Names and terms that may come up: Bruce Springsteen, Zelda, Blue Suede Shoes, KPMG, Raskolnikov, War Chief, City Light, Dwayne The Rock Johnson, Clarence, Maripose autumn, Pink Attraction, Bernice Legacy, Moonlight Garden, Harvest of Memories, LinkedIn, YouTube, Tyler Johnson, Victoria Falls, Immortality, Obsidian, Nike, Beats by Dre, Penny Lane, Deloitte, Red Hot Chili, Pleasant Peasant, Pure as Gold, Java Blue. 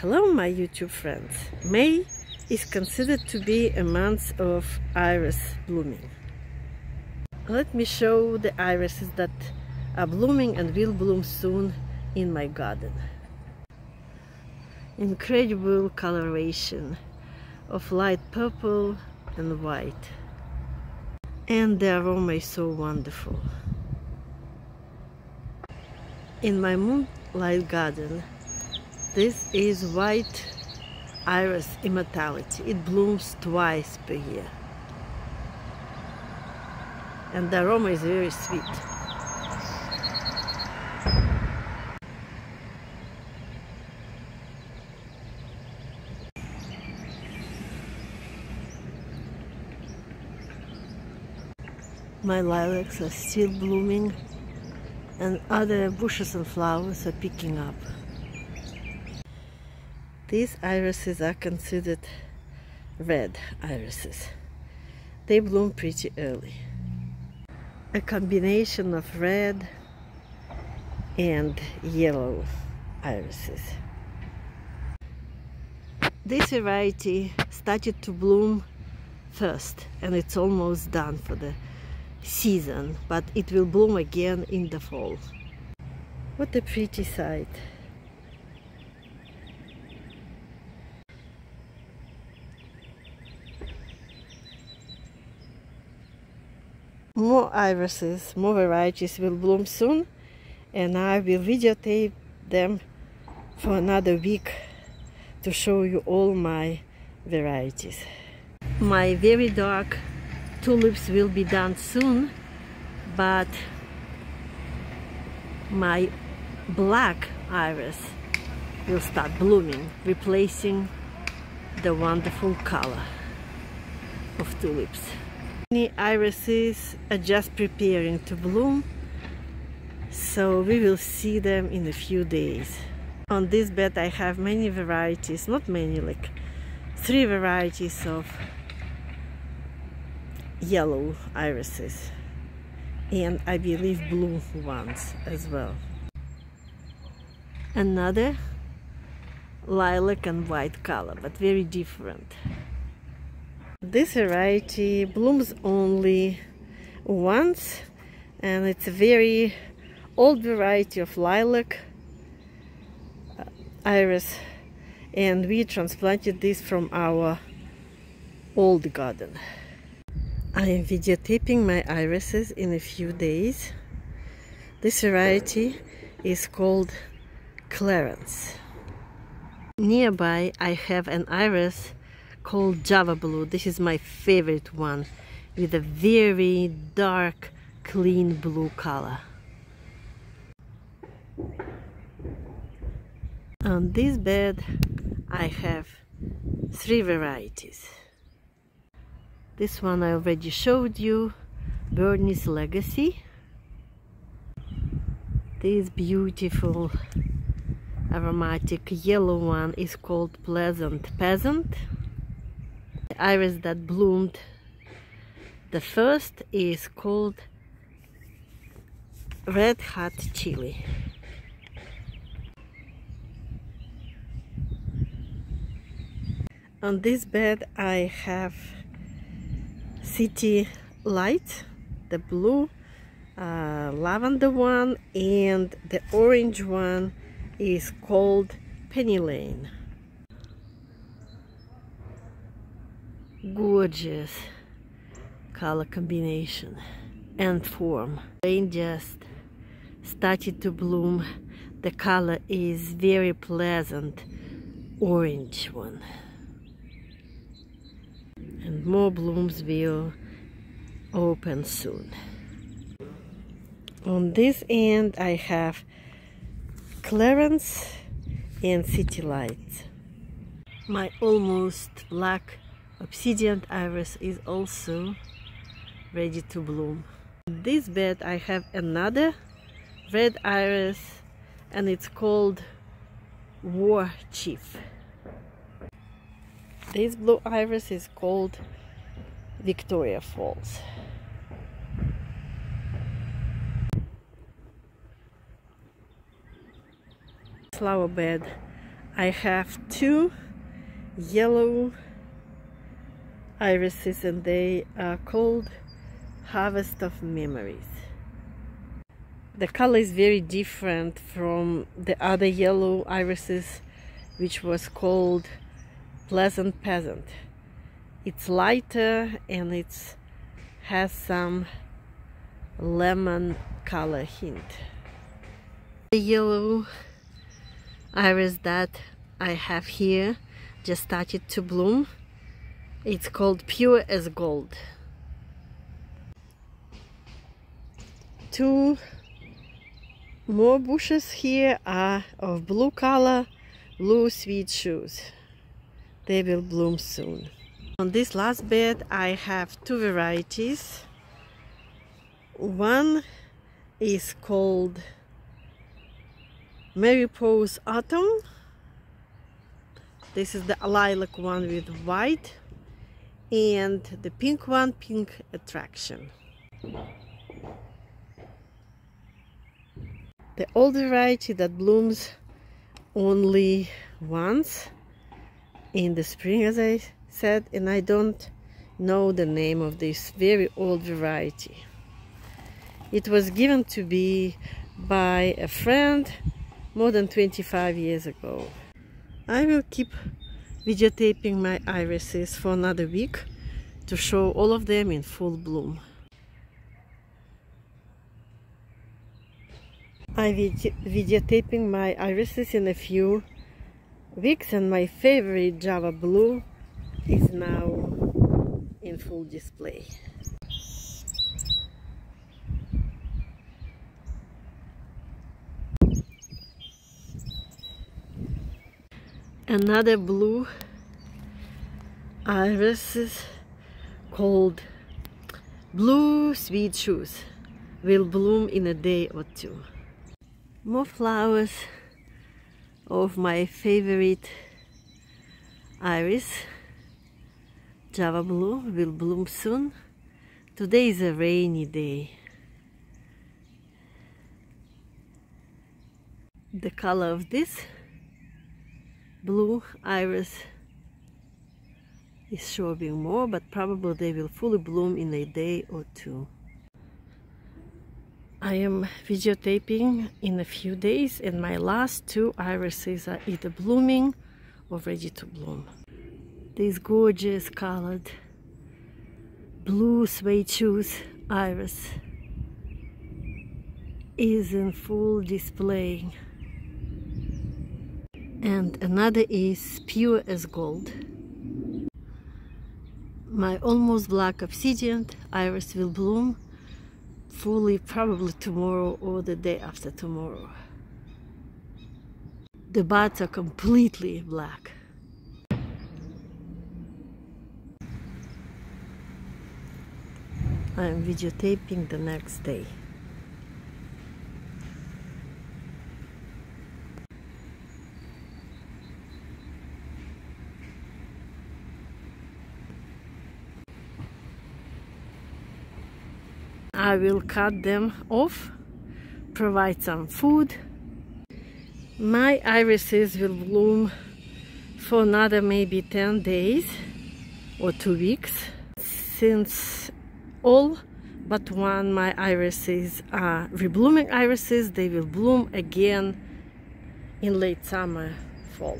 Hello my YouTube friends. May is considered to be a month of iris blooming. Let me show the irises that are blooming and will bloom soon in my garden. Incredible coloration of light purple and white, and the aroma is so wonderful. In my moonlight garden, this is white iris Immortality. It blooms twice per year, and the aroma is very sweet. My lilacs are still blooming, and other bushes and flowers are picking up. These irises are considered red irises. They bloom pretty early. A combination of red and yellow irises. This variety started to bloom first, and it's almost done for the season, but it will bloom again in the fall. What a pretty sight! More irises, more varieties will bloom soon, and I will videotape them for another week to show you all my varieties. My very dark tulips will be done soon, but my black iris will start blooming, replacing the wonderful color of tulips. Many irises are just preparing to bloom, so we will see them in a few days. On this bed I have many varieties, not many, like three varieties of yellow irises, and I believe blue ones as well. Another lilac and white color, but very different. This variety blooms only once, and it's a very old variety of lilac iris, and we transplanted this from our old garden. I am videotaping my irises in a few days. This variety is called Clarence. Nearby I have an iris called Java Blue. This is my favorite one, with a very dark, clean blue color. On this bed I have three varieties. This one I already showed you, Bernice Legacy. This beautiful aromatic yellow one is called Pleasant Peasant. The iris that bloomed the first is called Red Hot Chili. On this bed I have City Light, the blue lavender one, and the orange one is called Penny Lane. Gorgeous color combination and form. Rain just started to bloom. The color is very pleasant orange one. And more blooms will open soon. On this end I have Clarence and City Light. My almost black Obsidian iris is also ready to bloom. In this bed I have another red iris, and it's called War Chief. This blue iris is called Victoria Falls. Flower bed, I have two yellow irises and they are called Harvest of Memories. The color is very different from the other yellow irises, which was called Pleasant Peasant. It's lighter and it has some lemon color hint. The yellow iris that I have here just started to bloom. It's called Pure as Gold. Two more bushes here are of blue color, Blue Suede Shoes. They will bloom soon. On this last bed I have two varieties. One is called Maripose Autumn. This is the lilac one with white, and the pink one, Pink Attraction. The old variety that blooms only once in the spring, as I said, and I don't know the name of this very old variety. It was given to me by a friend more than 25 years ago. I will keep videotaping my irises for another week to show all of them in full bloom. I'm videotaping my irises in a few weeks, and my favorite Java Blue is now in full display. Another blue iris called Blue Suede Shoes will bloom in a day or two. More flowers of my favorite iris, Java Blue, will bloom soon. Today is a rainy day. The color of this blue iris is showing more, but probably they will fully bloom in a day or two. I am videotaping in a few days, and my last two irises are either blooming or ready to bloom. This gorgeous colored Blue Suede Shoes iris is in full display. And another is Pure as Gold. My almost black Obsidian iris will bloom fully probably tomorrow or the day after tomorrow. The buds are completely black. I'm videotaping the next day. I will cut them off, provide some food. My irises will bloom for another maybe 10 days or 2 weeks, since all but one my irises are reblooming irises. They will bloom again in late summer, fall.